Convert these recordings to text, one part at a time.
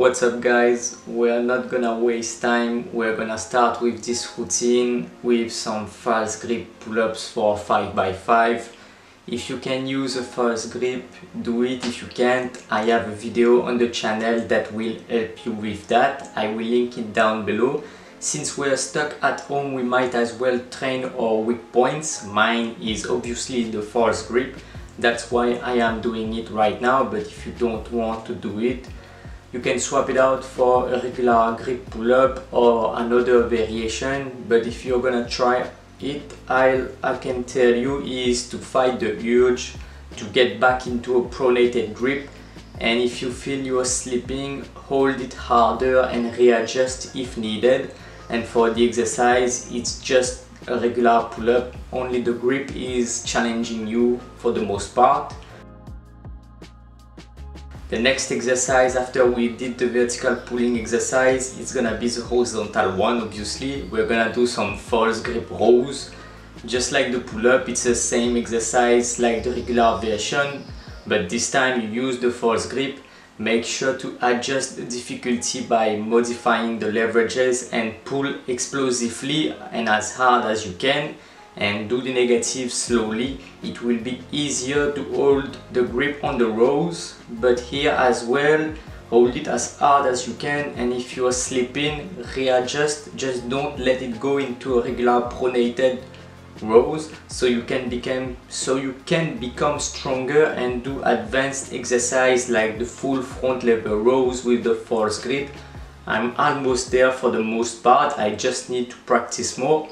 What's up guys, we're not gonna waste time, we're gonna start with this routine with some false grip pull-ups for 5x5. If you can use a false grip, do it. If you can't, I have a video on the channel that will help you with that. I will link it down below. Since we're stuck at home, we might as well train our weak points. Mine is obviously the false grip, that's why I am doing it right now, but if you don't want to do it, you can swap it out for a regular grip pull-up or another variation. But if you're gonna try it, I can tell you is to fight the urge to get back into a pronated grip, and if you feel you're slipping, hold it harder and readjust if needed. And for the exercise, it's just a regular pull-up, only the grip is challenging you for the most part. The next exercise after we did the vertical pulling exercise, it's gonna be the horizontal one. Obviously, we're gonna do some false grip rows. Just like the pull-up, it's the same exercise like the regular version, but this time you use the false grip. Make sure to adjust the difficulty by modifying the leverages and pull explosively and as hard as you can, and do the negative slowly. It will be easier to hold the grip on the rows, but here as well, hold it as hard as you can, and if you are slipping, readjust. Just don't let it go into a regular pronated rows, so you can become stronger and do advanced exercise like the full front lever rows with the false grip. I'm almost there for the most part, I just need to practice more.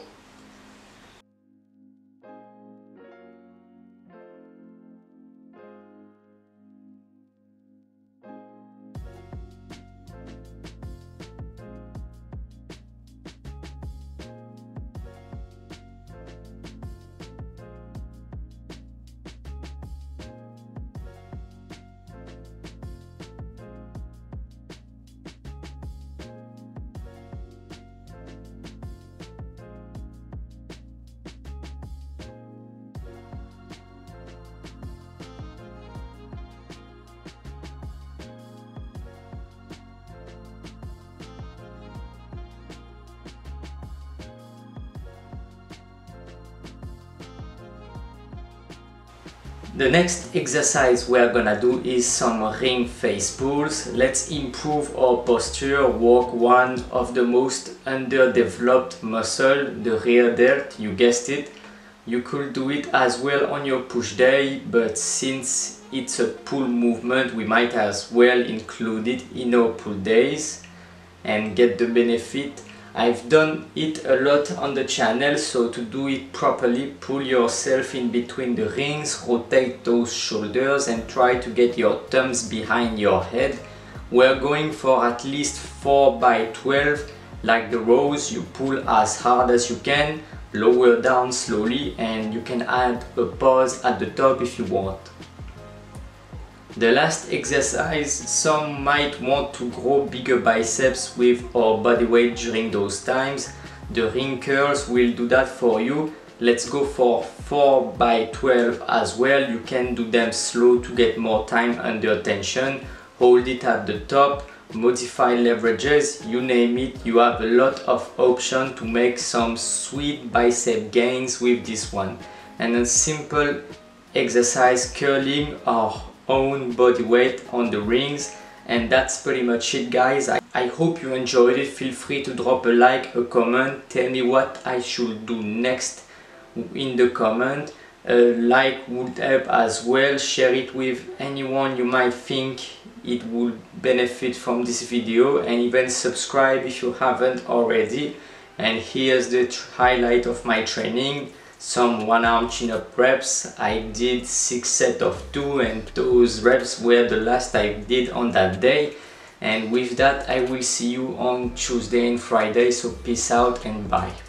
The next exercise we're gonna do is some ring face pulls. Let's improve our posture, work one of the most underdeveloped muscle, the rear delt, you guessed it. You could do it as well on your push day, but since it's a pull movement, we might as well include it in our pull days and get the benefit. I've done it a lot on the channel, so to do it properly, pull yourself in between the rings, rotate those shoulders and try to get your thumbs behind your head. We're going for at least 4x12, like the rows, you pull as hard as you can, lower down slowly, and you can add a pause at the top if you want. The last exercise, some might want to grow bigger biceps with our body weight during those times. The ring curls will do that for you. Let's go for 4x12 as well. You can do them slow to get more time under tension. Hold it at the top, modify leverages, you name it. You have a lot of options to make some sweet bicep gains with this one. And a simple exercise, curling or own body weight on the rings, and that's pretty much it guys. I hope you enjoyed it. Feel free to drop a like, a comment, tell me what I should do next in the comment. A like would help as well, share it with anyone you might think it would benefit from this video, and even subscribe if you haven't already. And here's the highlight of my training. Some one-arm chin-up reps. I did 6 sets of 2, and those reps were the last I did on that day. And with that, I will see you on Tuesday and Friday, so peace out and bye.